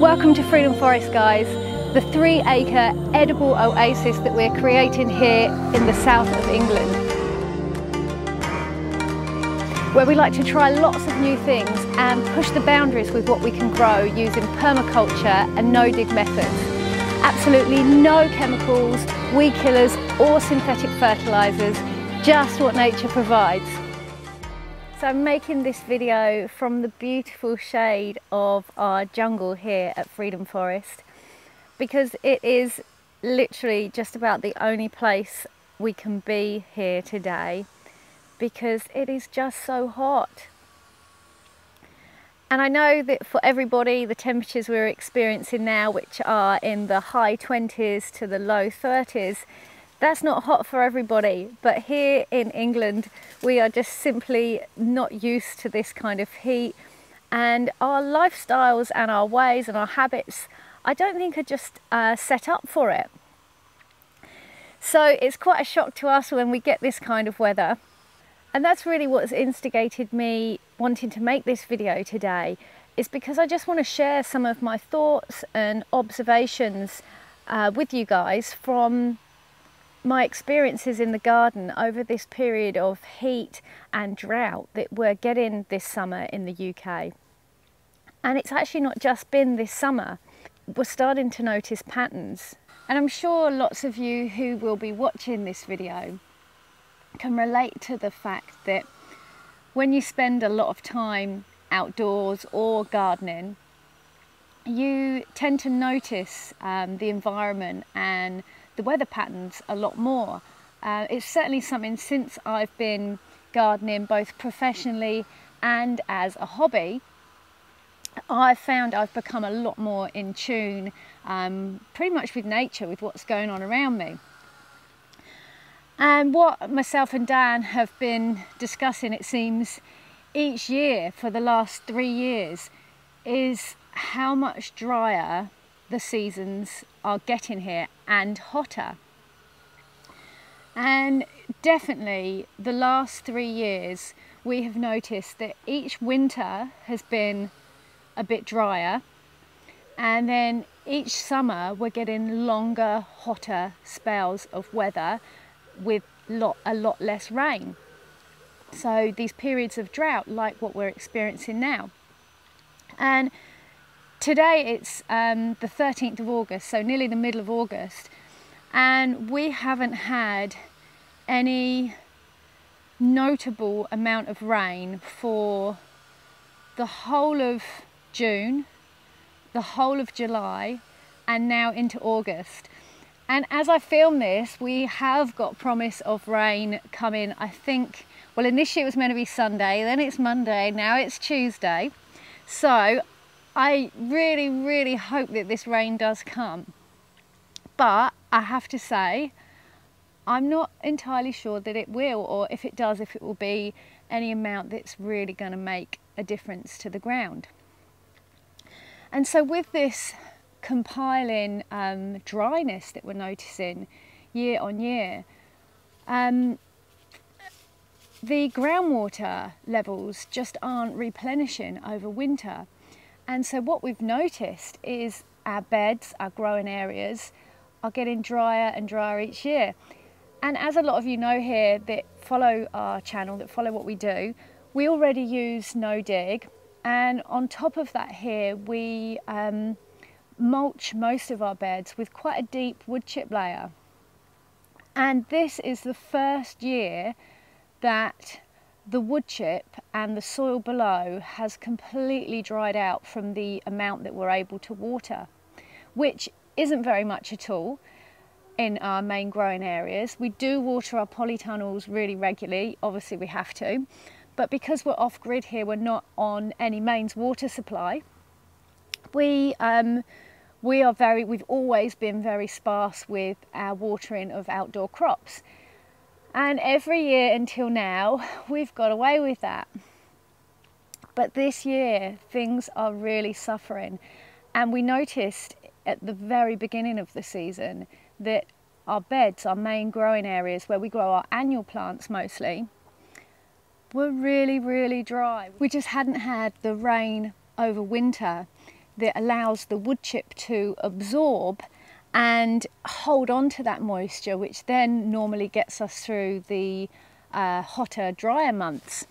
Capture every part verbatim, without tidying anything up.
Welcome to Freedom Forest, guys, the three acre edible oasis that we're creating here in the south of England, where we like to try lots of new things and push the boundaries with what we can grow using permaculture and no-dig methods. Absolutely no chemicals, weed killers or synthetic fertilisers, just what nature provides. So I'm making this video from the beautiful shade of our jungle here at Freedom Forest because it is literally just about the only place we can be here today because it is just so hot. And I know that for everybody, the temperatures we're experiencing now, which are in the high twenties to the low thirties, that's not hot for everybody, but here in England we are just simply not used to this kind of heat, and our lifestyles and our ways and our habits I don't think are just uh, set up for it. So it's quite a shock to us when we get this kind of weather, and that's really what's instigated me wanting to make this video today, is because I just want to share some of my thoughts and observations uh, with you guys from my experiences in the garden over this period of heat and drought that we're getting this summer in the U K. And it's actually not just been this summer, we're starting to notice patterns. And I'm sure lots of you who will be watching this video can relate to the fact that when you spend a lot of time outdoors or gardening, you tend to notice um, the environment and the weather patterns a lot more. Uh, it's certainly something since I've been gardening both professionally and as a hobby, I've found I've become a lot more in tune um, pretty much with nature, with what's going on around me. And what myself and Dan have been discussing, it seems, each year for the last three years is how much drier the seasons are getting here and hotter. And definitely the last three years we have noticed that each winter has been a bit drier, and then each summer we're getting longer, hotter spells of weather with lot, a lot less rain. So these periods of drought like what we're experiencing now. And today it's um, the thirteenth of August, so nearly the middle of August, and we haven't had any notable amount of rain for the whole of June, the whole of July, and now into August. And as I film this, we have got promise of rain coming, I think, well, initially it was meant to be Sunday, then it's Monday, now it's Tuesday. So I really, really hope that this rain does come. But I have to say, I'm not entirely sure that it will, or if it does, if it will be any amount that's really going to make a difference to the ground. And so with this compiling um, dryness that we're noticing year on year, um, the groundwater levels just aren't replenishing over winter. And so what we've noticed is our beds, our growing areas, are getting drier and drier each year. And as a lot of you know here that follow our channel, that follow what we do, we already use no dig, and on top of that here we um, mulch most of our beds with quite a deep wood chip layer. And this is the first year that the wood chip and the soil below has completely dried out from the amount that we're able to water, which isn't very much at all in our main growing areas. We do water our polytunnels really regularly, obviously we have to, but because we're off grid here, we're not on any mains water supply. We um, we are very we've always been very sparse with our watering of outdoor crops, and every year until now we've got away with that. But this year things are really suffering, and we noticed at the very beginning of the season that our beds, our main growing areas where we grow our annual plants mostly, were really, really dry. We just hadn't had the rain over winter that allows the wood chip to absorb and hold on to that moisture, which then normally gets us through the uh, hotter, drier months.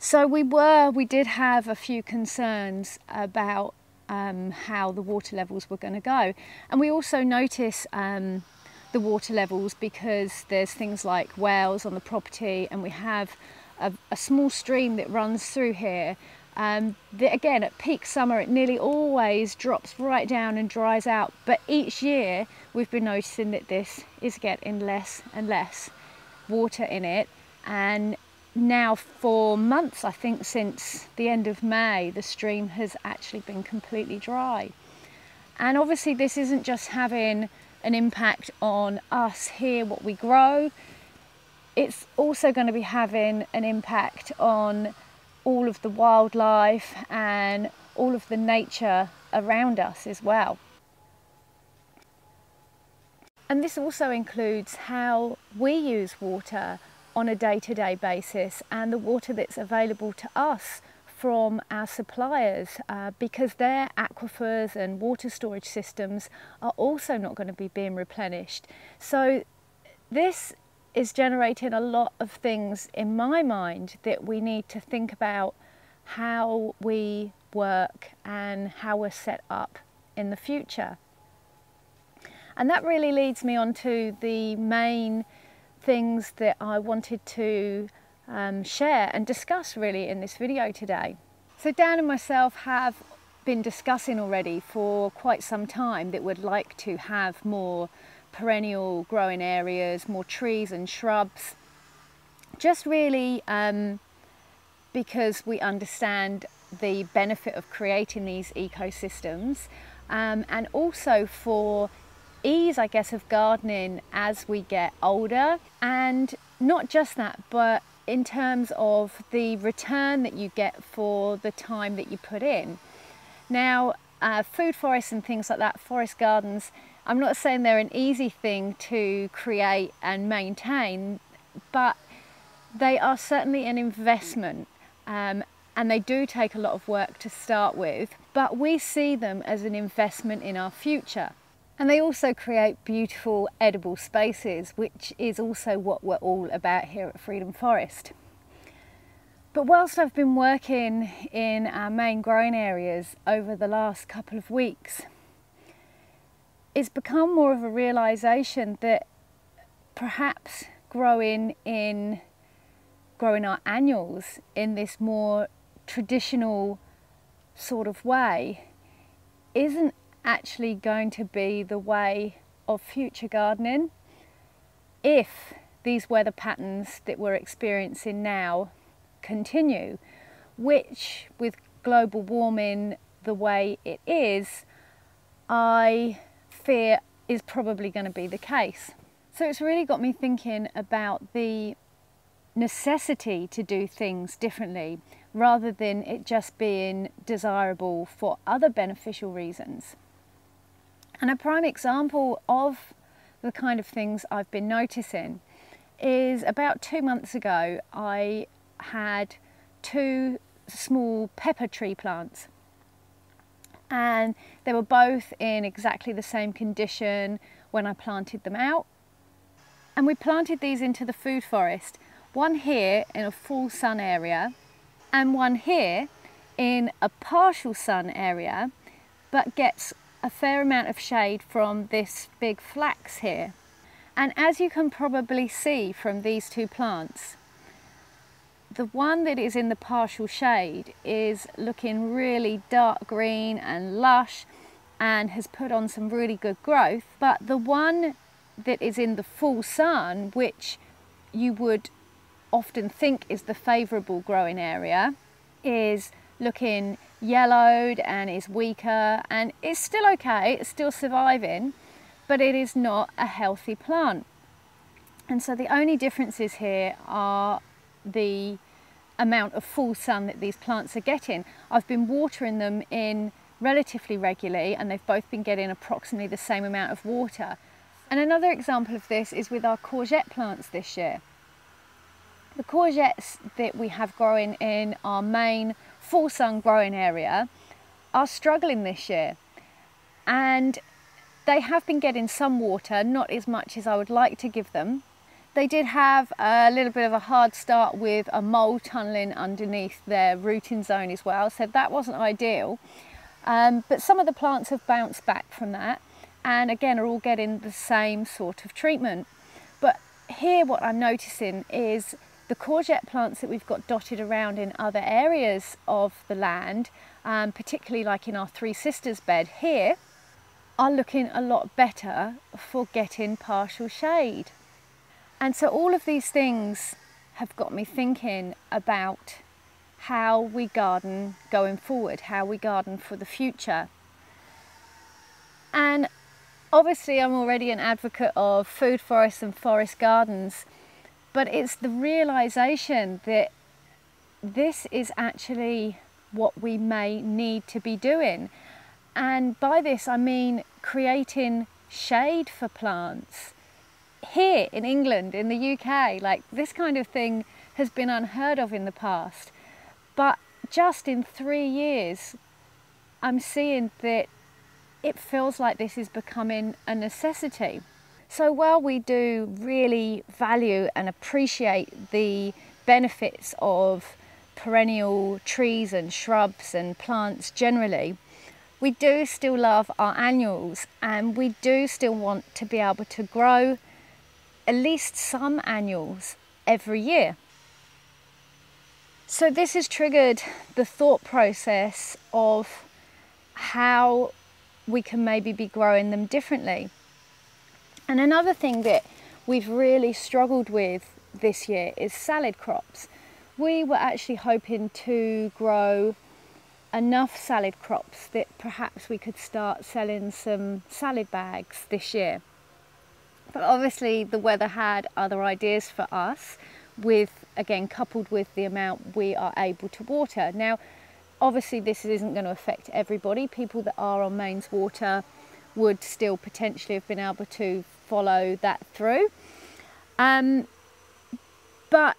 So we were, we did have a few concerns about um, how the water levels were going to go. And we also notice um, the water levels because there's things like wells on the property, and we have a, a small stream that runs through here. Um, the, again, at peak summer, it nearly always drops right down and dries out. But each year we've been noticing that this is getting less and less water in it. And now for months, I think since the end of May, the stream has actually been completely dry. And obviously this isn't just having an impact on us here, what we grow. It's also going to be having an impact on all of the wildlife and all of the nature around us as well. And this also includes how we use water on a day-to-day basis and the water that's available to us from our suppliers, uh, because their aquifers and water storage systems are also not going to be being replenished. So this is generating a lot of things in my mind that we need to think about how we work and how we're set up in the future. And that really leads me on to the main things that I wanted to um, share and discuss really in this video today. So Dan and myself have been discussing already for quite some time that we'd like to have more perennial growing areas, more trees and shrubs, just really um, because we understand the benefit of creating these ecosystems, um, and also for ease, I guess, of gardening as we get older. And not just that, but in terms of the return that you get for the time that you put in. Now uh, food forests and things like that, forest gardens, I'm not saying they're an easy thing to create and maintain, but they are certainly an investment, um, and they do take a lot of work to start with, but we see them as an investment in our future. And they also create beautiful edible spaces, which is also what we're all about here at Freedom Forest. But whilst I've been working in our main growing areas over the last couple of weeks, it's become more of a realization that perhaps growing in growing our annuals in this more traditional sort of way isn't actually going to be the way of future gardening if these weather patterns that we're experiencing now continue, which with global warming the way it is, I fear is probably going to be the case. So it's really got me thinking about the necessity to do things differently rather than it just being desirable for other beneficial reasons. And a prime example of the kind of things I've been noticing is about two months ago, I had two small pepper tree plants, and they were both in exactly the same condition when I planted them out. And we planted these into the food forest, one here in a full sun area and one here in a partial sun area, but gets a fair amount of shade from this big flax here. And as you can probably see from these two plants, the one that is in the partial shade is looking really dark green and lush and has put on some really good growth, but the one that is in the full sun, which you would often think is the favorable growing area, is looking yellowed and is weaker, and it's still okay, it's still surviving, but it is not a healthy plant. And so the only differences here are the amount of full sun that these plants are getting. I've been watering them in relatively regularly, and they've both been getting approximately the same amount of water. And another example of this is with our courgette plants this year. The courgettes that we have growing in our main full sun growing area are struggling this year, and they have been getting some water, not as much as I would like to give them. They did have a little bit of a hard start with a mole tunnelling underneath their rooting zone as well, so that wasn't ideal. Um, but some of the plants have bounced back from that, and again are all getting the same sort of treatment. But here what I'm noticing is the courgette plants that we've got dotted around in other areas of the land, um, particularly like in our Three Sisters bed here, are looking a lot better for getting partial shade. And so all of these things have got me thinking about how we garden going forward, how we garden for the future. And obviously I'm already an advocate of food forests and forest gardens, but it's the realization that this is actually what we may need to be doing. And by this I mean creating shade for plants. Here in England, in the U K, like this kind of thing has been unheard of in the past. But just in three years, I'm seeing that it feels like this is becoming a necessity. So while we do really value and appreciate the benefits of perennial trees and shrubs and plants generally, we do still love our annuals, and we do still want to be able to grow at least some annuals every year. So this has triggered the thought process of how we can maybe be growing them differently. And another thing that we've really struggled with this year is salad crops. We were actually hoping to grow enough salad crops that perhaps we could start selling some salad bags this year. But obviously the weather had other ideas for us, with, again, coupled with the amount we are able to water. Now obviously this isn't going to affect everybody. People that are on mains water would still potentially have been able to follow that through. Um, but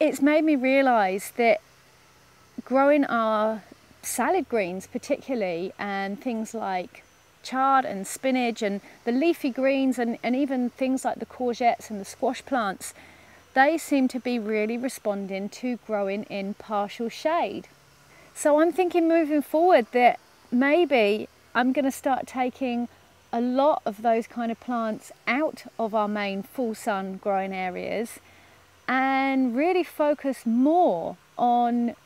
it's made me realise that growing our salad greens particularly, and things like chard and spinach and the leafy greens, and, and even things like the courgettes and the squash plants, they seem to be really responding to growing in partial shade. So I'm thinking moving forward that maybe I'm going to start taking a lot of those kind of plants out of our main full sun growing areas and really focus more on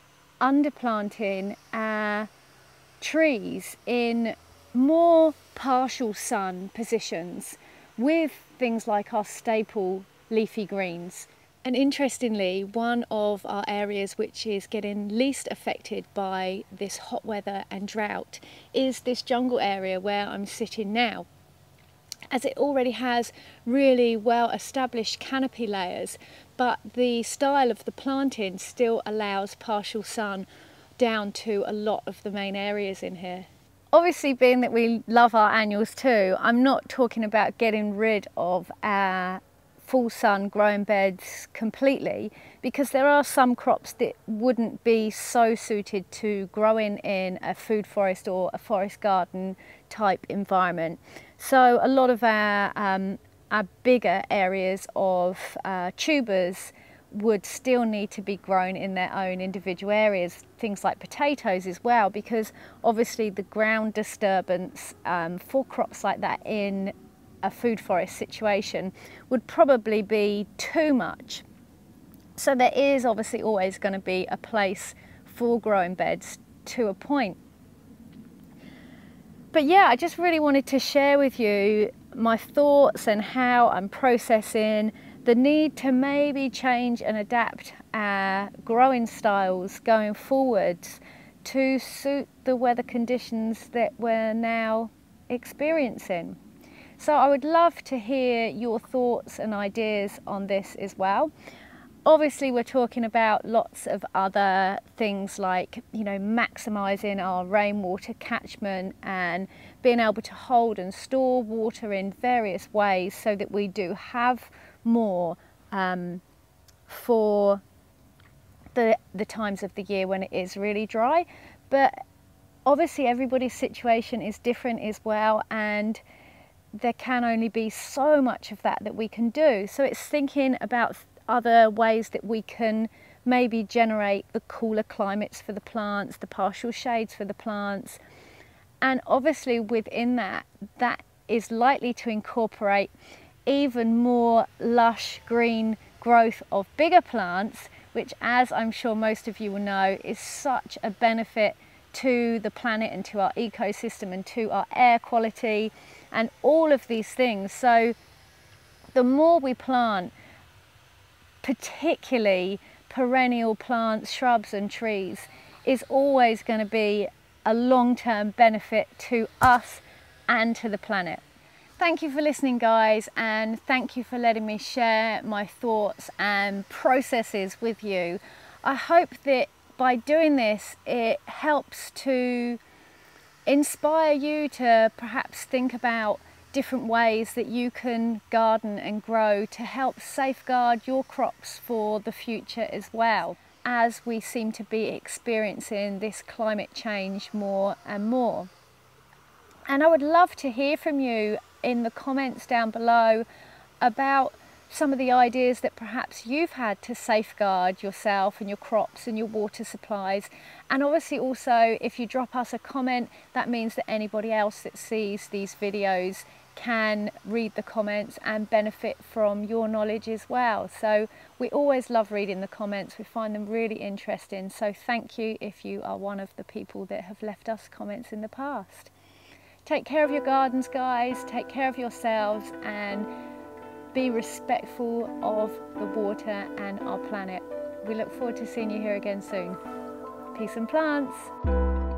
underplanting our trees in more partial sun positions with things like our staple leafy greens. And interestingly, one of our areas which is getting least affected by this hot weather and drought is this jungle area where I'm sitting now, as it already has really well established canopy layers, but the style of the planting still allows partial sun down to a lot of the main areas in here. Obviously, being that we love our annuals too, I'm not talking about getting rid of our full sun growing beds completely, because there are some crops that wouldn't be so suited to growing in a food forest or a forest garden type environment. So a lot of our, um, our bigger areas of uh, tubers would still need to be grown in their own individual areas, things like potatoes as well, because obviously the ground disturbance um, for crops like that in a food forest situation would probably be too much. So there is obviously always going to be a place for growing beds to a point. But yeah, I just really wanted to share with you my thoughts and how I'm processing the need to maybe change and adapt our growing styles going forwards to suit the weather conditions that we're now experiencing. So I would love to hear your thoughts and ideas on this as well. Obviously we're talking about lots of other things like, you know, maximising our rainwater catchment and being able to hold and store water in various ways so that we do have more um, for the, the times of the year when it is really dry. But Obviously everybody's situation is different as well, and there can only be so much of that that we can do. So it's thinking about other ways that we can maybe generate the cooler climates for the plants, the partial shades for the plants, and obviously within that, that is likely to incorporate even more lush green growth of bigger plants, which, as I'm sure most of you will know, is such a benefit to the planet and to our ecosystem and to our air quality and all of these things. So the more we plant, particularly perennial plants, shrubs and trees, is always going to be a long-term benefit to us and to the planet. Thank you for listening, guys, and thank you for letting me share my thoughts and processes with you. I hope that by doing this, it helps to inspire you to perhaps think about different ways that you can garden and grow to help safeguard your crops for the future as well, as we seem to be experiencing this climate change more and more. And I would love to hear from you in the comments down below about some of the ideas that perhaps you've had to safeguard yourself and your crops and your water supplies. And obviously also, if you drop us a comment, that means that anybody else that sees these videos can read the comments and benefit from your knowledge as well. So we always love reading the comments. We find them really interesting. So thank you if you are one of the people that have left us comments in the past. Take care of your gardens, guys, take care of yourselves, and be respectful of the water and our planet. We look forward to seeing you here again soon. Peace and plants.